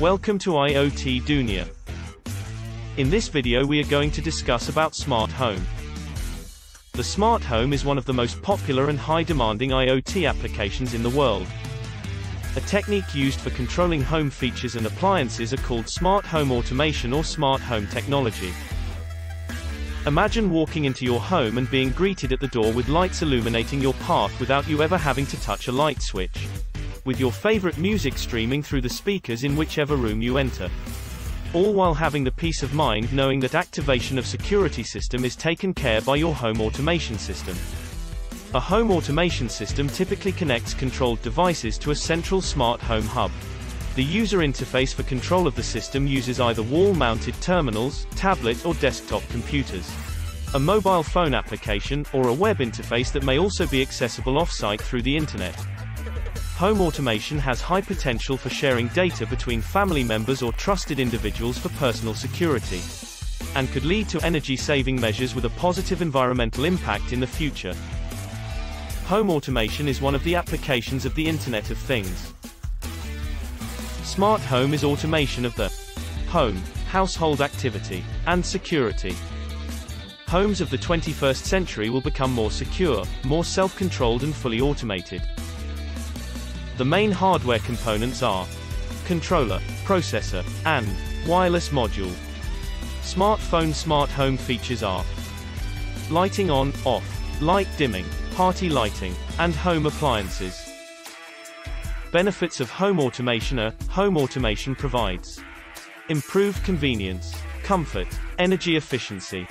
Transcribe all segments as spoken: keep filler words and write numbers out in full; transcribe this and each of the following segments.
Welcome to IoT Dunia. In this video we are going to discuss about smart home. The smart home is one of the most popular and high demanding IoT applications in the world. A technique used for controlling home features and appliances are called smart home automation or smart home technology. Imagine walking into your home and being greeted at the door with lights illuminating your path without you ever having to touch a light switch, with your favorite music streaming through the speakers in whichever room you enter, all while having the peace of mind knowing that activation of security system is taken care by your home automation system. A home automation system typically connects controlled devices to a central smart home hub. The user interface for control of the system uses either wall-mounted terminals, tablet or desktop computers, a mobile phone application, or a web interface that may also be accessible off-site through the internet. Home automation has high potential for sharing data between family members or trusted individuals for personal security, and could lead to energy-saving measures with a positive environmental impact in the future. Home automation is one of the applications of the Internet of Things. Smart home is automation of the home, household activity, and security. Homes of the twenty-first century will become more secure, more self-controlled and fully automated. The main hardware components are controller, processor, and wireless module. Smartphone smart home features are lighting on, off, light dimming, party lighting, and home appliances. Benefits of home automation are: home automation provides improved convenience, comfort, energy efficiency.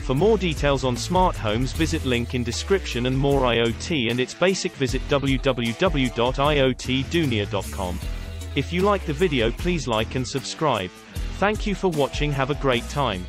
For more details on smart homes, visit link in description and more IoT and its basic visit w w w dot i o t dunia dot com. If you like the video, please like and subscribe. Thank you for watching. Have a great time.